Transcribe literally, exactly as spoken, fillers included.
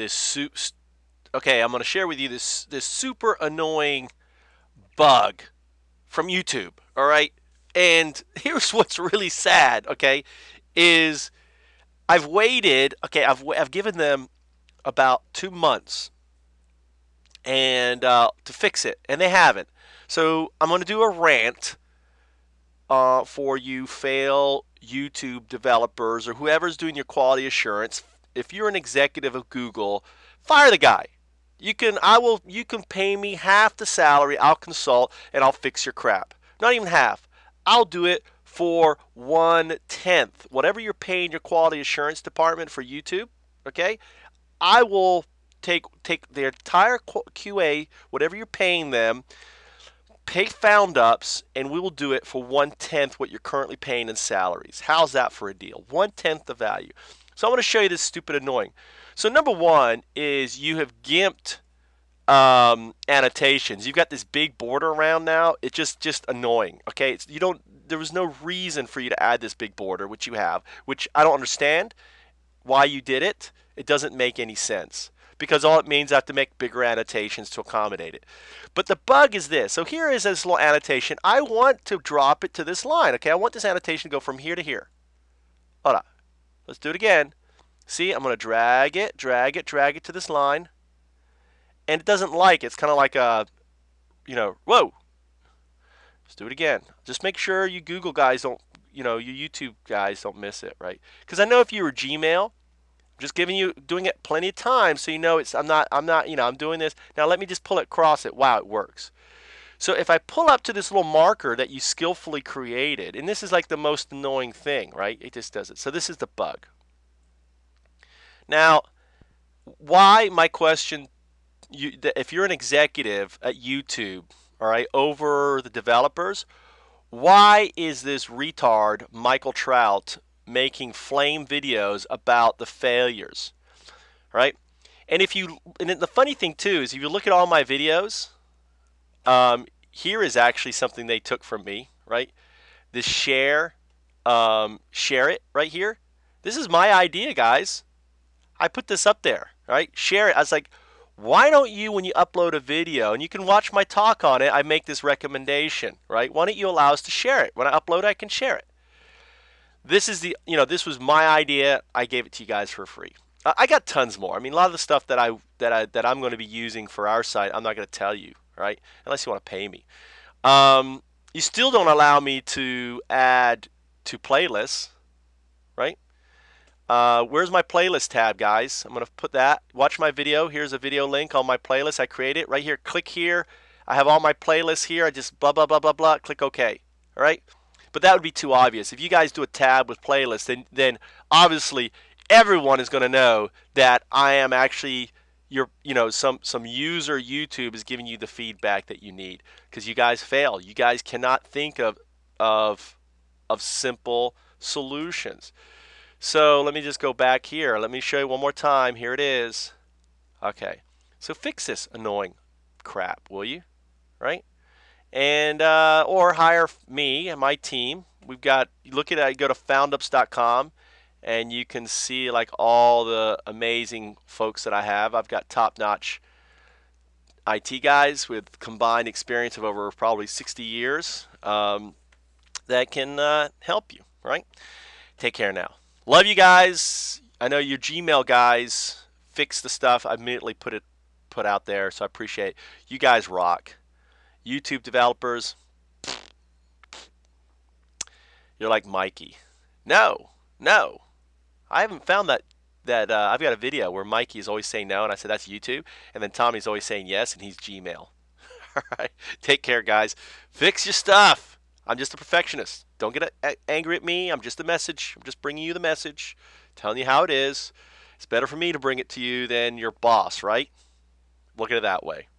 this soup. Okay, I'm going to share with you this this super annoying bug from YouTube. All right, and here's what's really sad. Okay, is I've waited. Okay, I've I've given them about two months and uh, to fix it, and they haven't. So I'm going to do a rant uh, for you, fail YouTube developers or whoever's doing your quality assurance. If you're an executive of Google, fire the guy. You can, I will, you can pay me half the salary. I'll consult and I'll fix your crap. Not even half. I'll do it for one tenth. Whatever you're paying your quality assurance department for YouTube, okay? I will take take their entire Q A, whatever you're paying them, pay Foundups, and we will do it for one tenth what you're currently paying in salaries. How's that for a deal? One tenth the value. So I want to show you this stupid annoying. So number one is you have gimped um, annotations. You've got this big border around now. It's just just annoying. Okay, it's, you don't. There was no reason for you to add this big border, which you have, which I don't understand why you did it. It doesn't make any sense because all it means I have to make bigger annotations to accommodate it. But the bug is this. So here is this little annotation. I want to drop it to this line. Okay, I want this annotation to go from here to here. Hold on. Let's do it again. See, I'm going to drag it, drag it, drag it to this line. And it doesn't like it. It's kind of like a, you know, whoa. Let's do it again. Just make sure you Google guys don't, you know, you YouTube guys don't miss it, right? Because I know if you were Gmail, I'm just giving you, doing it plenty of time so you know it's, I'm not, I'm not, you know, I'm doing this. Now let me just pull it across it. Wow, it works. So if I pull up to this little marker that you skillfully created, and this is like the most annoying thing, right? It just does it. So this is the bug. Now, why, my question, you, if you're an executive at YouTube, all right, over the developers, why is this retard, Michael Trout, making flame videos about the failures, right? And if you, and the funny thing too is if you look at all my videos, um, here is actually something they took from me, right? This share, um, share it right here. This is my idea, guys. I put this up there, right? Share it. I was like, why don't you, when you upload a video, and you can watch my talk on it, I make this recommendation, right? Why don't you allow us to share it? When I upload, I can share it. This is the, you know, this was my idea. I gave it to you guys for free. I, I got tons more. I mean, a lot of the stuff that I that I that I'm going to be using for our site, I'm not going to tell you, right? Unless you want to pay me. Um, you still don't allow me to add to playlists, right? Uh, where's my playlist tab, guys? I'm going to put that. Watch my video. Here's a video link on my playlist. I create it right here. Click here. I have all my playlists here. I just blah, blah, blah, blah, blah. Click OK. All right? But that would be too obvious. If you guys do a tab with playlists, then, then obviously everyone is going to know that I am actually, your, you know, some, some user YouTube is giving you the feedback that you need because you guys fail. You guys cannot think of, of, of simple solutions. So let me just go back here. Let me show you one more time. Here it is. Okay. So fix this annoying crap, will you? Right? And uh, or hire me and my team. We've got, you look at it, go to foundups dot com and you can see like all the amazing folks that I have. I've got top-notch I T guys with combined experience of over probably sixty years um, that can uh, help you, right? Take care now. Love you guys. I know your Gmail guys fix the stuff. I immediately put it put out there, so I appreciate it. You guys rock. YouTube developers, you're like Mikey. No, no. I haven't found that. that uh, I've got a video where Mikey is always saying no, and I said that's YouTube. And then Tommy's always saying yes, and he's Gmail. All right. Take care, guys. Fix your stuff. I'm just a perfectionist. Don't get angry at me. I'm just a message. I'm just bringing you the message, telling you how it is. It's better for me to bring it to you than your boss, right? Look at it that way.